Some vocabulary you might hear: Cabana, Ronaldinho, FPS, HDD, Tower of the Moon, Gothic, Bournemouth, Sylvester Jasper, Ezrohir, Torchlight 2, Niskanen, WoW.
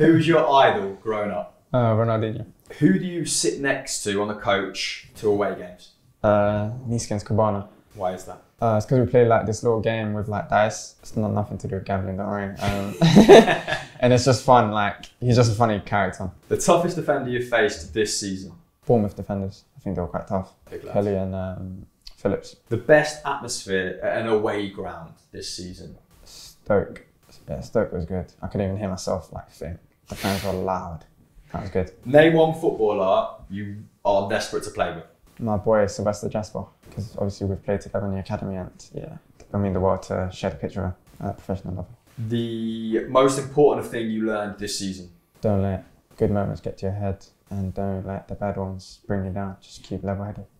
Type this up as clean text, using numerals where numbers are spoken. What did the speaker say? Who's your idol growing up? Ronaldinho. Who do you sit next to on the coach to away games? Niskanen, Cabana. Why is that? It's because we play like this little game with like dice. It's not nothing to do with gambling, don't worry. And it's just fun, like he's just a funny character. The toughest defender you've faced this season? Bournemouth defenders. I think they were quite tough. Kelly and Phillips. The best atmosphere at an away ground this season? Stoke. Yeah, Stoke was good. I could even hear myself like think. The fans were loud. That was good. Name one footballer you are desperate to play with. My boy Sylvester Jasper, because obviously we've played together in the academy, and yeah, I mean the world to share the picture at a professional level. The most important thing you learned this season? Don't let good moments get to your head, and don't let the bad ones bring you down. Just keep level-headed.